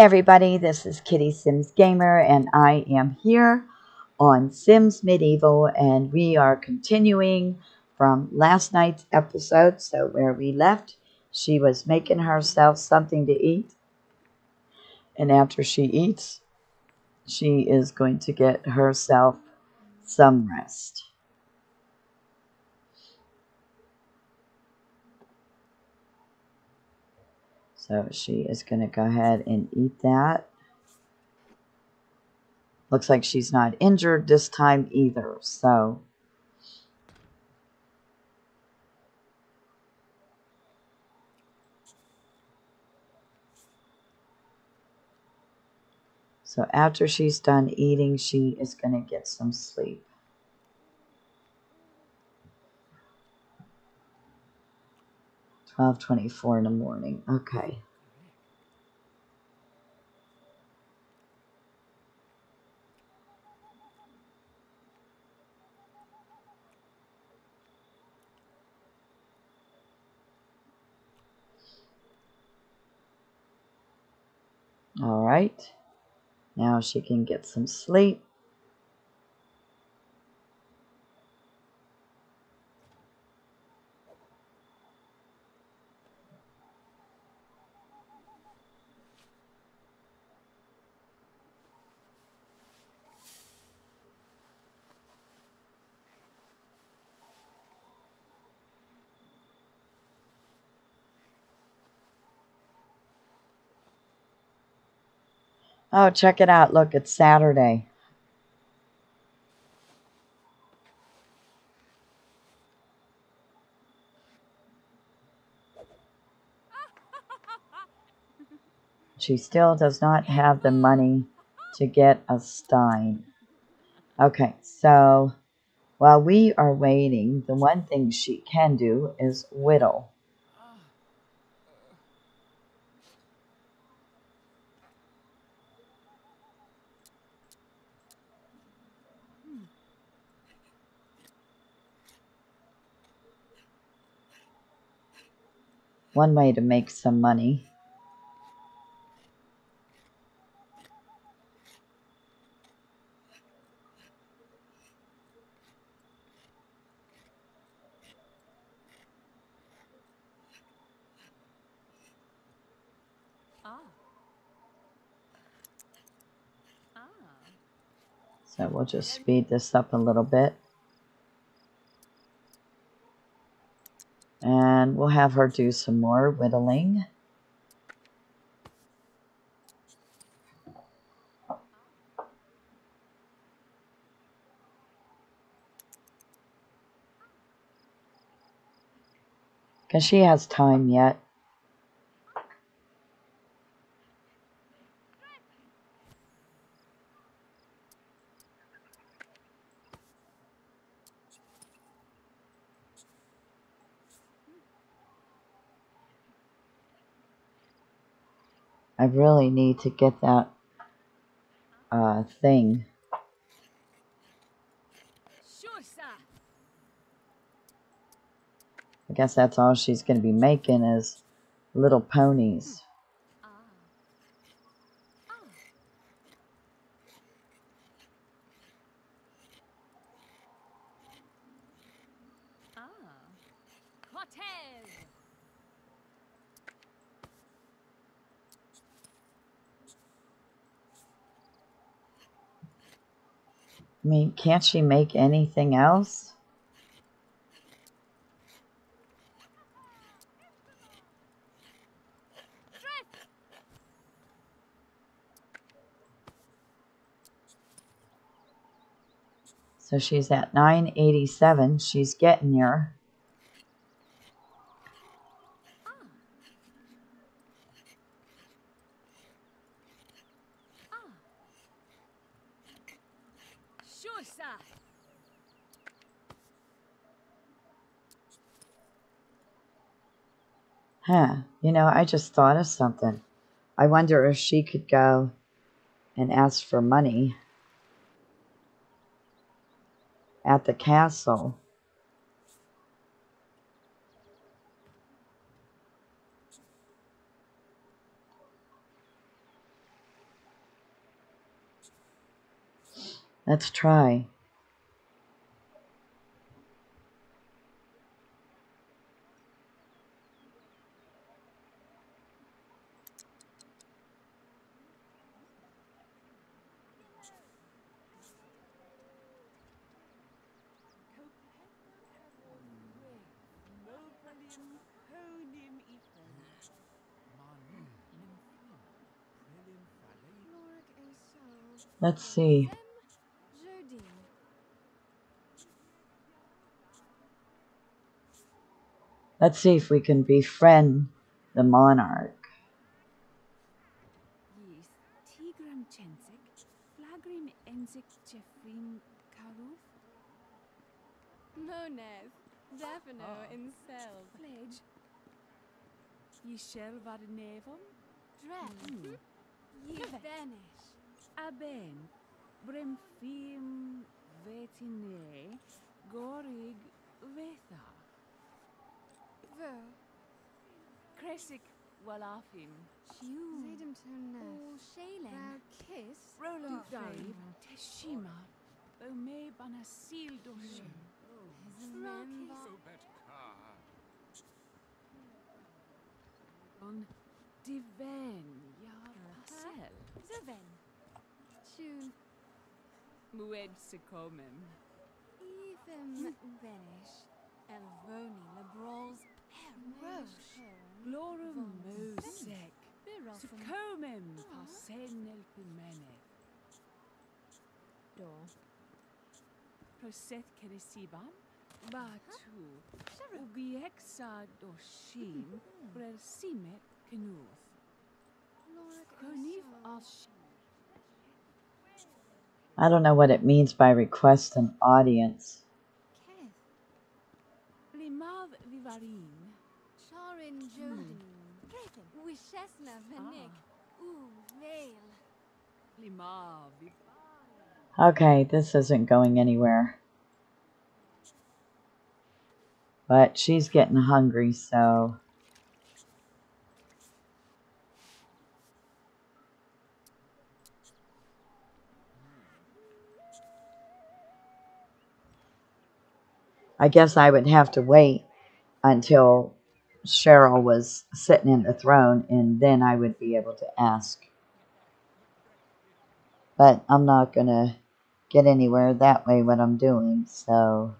Hi everybody, this is Kitty Sims Gamer and I am here on Sims Medieval, and we are continuing from last night's episode. So where we left, she was making herself something to eat, and after she eats, she is going to get herself some rest. So she is going to go ahead and eat that. Looks like she's not injured this time either. So after she's done eating, she is going to get some sleep. Of 24 in the morning. Okay. All right. Now she can get some sleep. Oh, check it out. Look, it's Saturday. She still does not have the money to get a stein. Okay, so while we are waiting, the one thing she can do is whittle. One way to make some money. So we'll just speed this up a little bit. And we'll have her do some more whittling. Because she has time yet. I really need to get that thing. I guess that's all she's going to be making is little ponies. I mean, can't she make anything else? So she's at 987. She's getting there. Huh, you know, I just thought of something. I wonder if she could go and ask for money at the castle. Let's try. Let's see. Let's see if we can befriend the monarch. Aben, Bremfim Vetine, Gorig Vetha. Ver, Kresik Walafim, Hugh, Zedemton, Shalen, Kiss, Roland, Teshima, Ome Banasil Doshim, On Diven Yarasel, Zeven. Mued Sicomem. Even Venish. Elvoni Labrals. Roche. Glorum Mosek. Sicomem. Parsen Elpimene. Dor. Proset Keresibam. Batu. Ugiexa Doshim. Brelsimet Knuth. Konif Ashim. I don't know what it means by request an audience. Okay, this isn't going anywhere. But she's getting hungry, so... I guess I would have to wait until Cheryl was sitting in the throne, and then I would be able to ask. But I'm not going to get anywhere that way what I'm doing, so...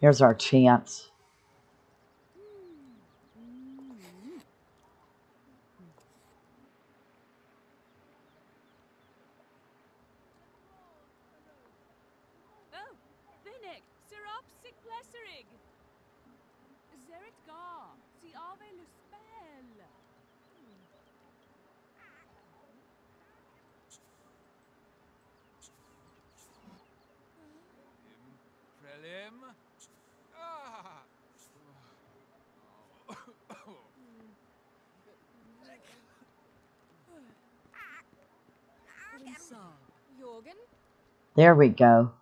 Here's our chance. There we go.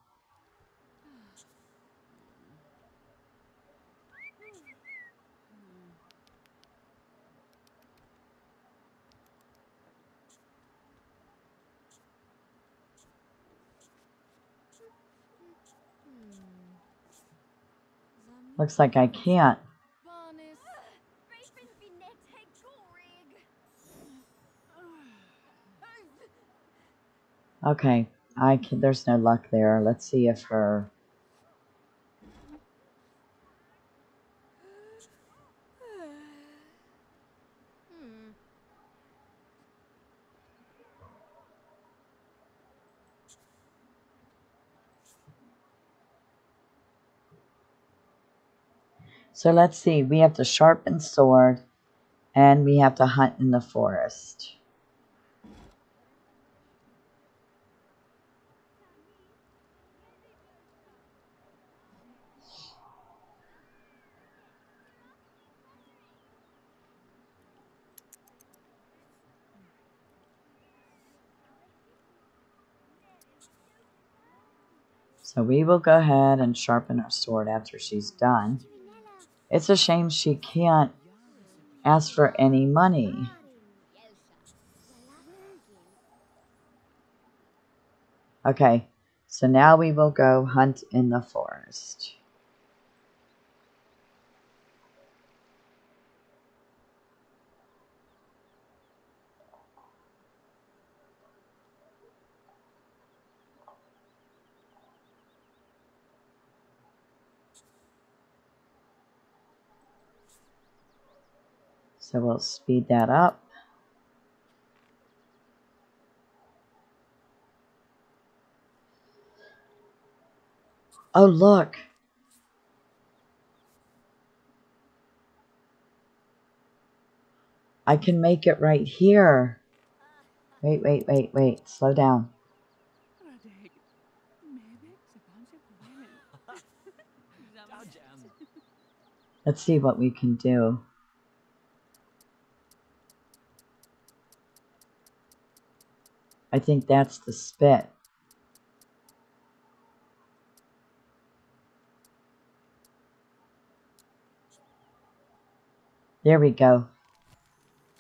Looks like I can't. Okay. I can, there's no luck there. Let's see if her... So let's see. We have to sharpen sword, and we have to hunt in the forest. So we will go ahead and sharpen our sword after she's done. It's a shame she can't ask for any money. Okay, so now we will go hunt in the forest. So we'll speed that up. Oh, look. I can make it right here. Wait, wait, wait, wait. Slow down. Let's see what we can do. I think that's the spit. There we go.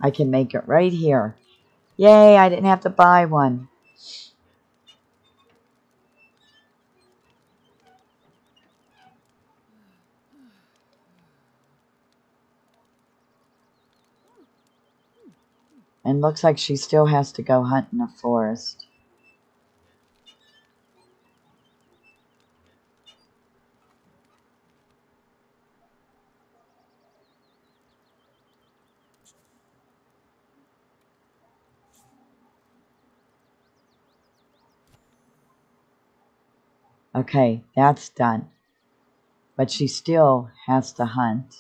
I can make it right here. Yay, I didn't have to buy one. And looks like she still has to go hunt in the forest. Okay, that's done. But she still has to hunt.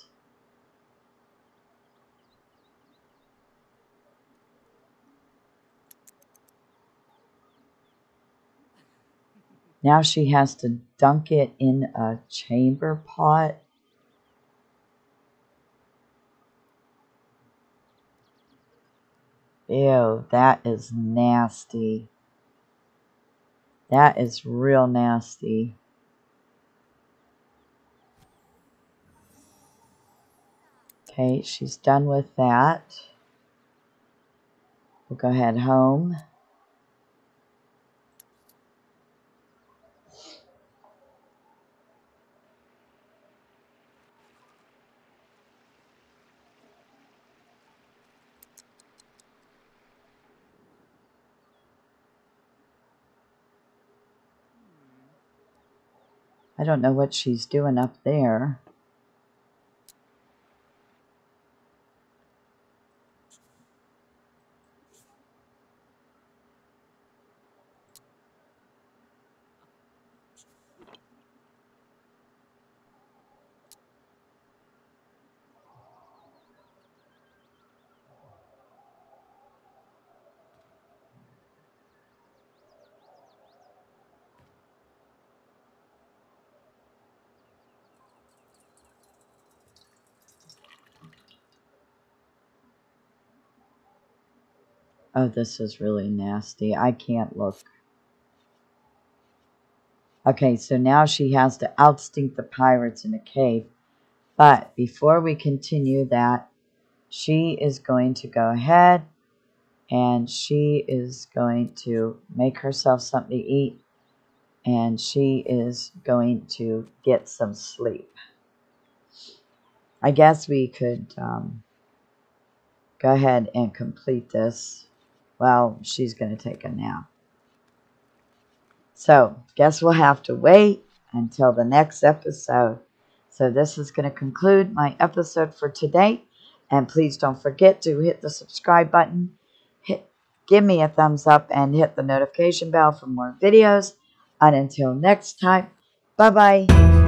Now she has to dunk it in a chamber pot. Ew, that is nasty. That is real nasty. Okay, she's done with that. We'll go ahead home. I don't know what she's doing up there. Oh, this is really nasty. I can't look. Okay, so now she has to outstink the pirates in the cave. But before we continue that, she is going to go ahead and she is going to make herself something to eat. And she is going to get some sleep. I guess we could go ahead and complete this. Well, she's going to take a nap. So, guess we'll have to wait until the next episode. So, this is going to conclude my episode for today. And please don't forget to hit the subscribe button. Give me a thumbs up and hit the notification bell for more videos. And until next time, bye-bye.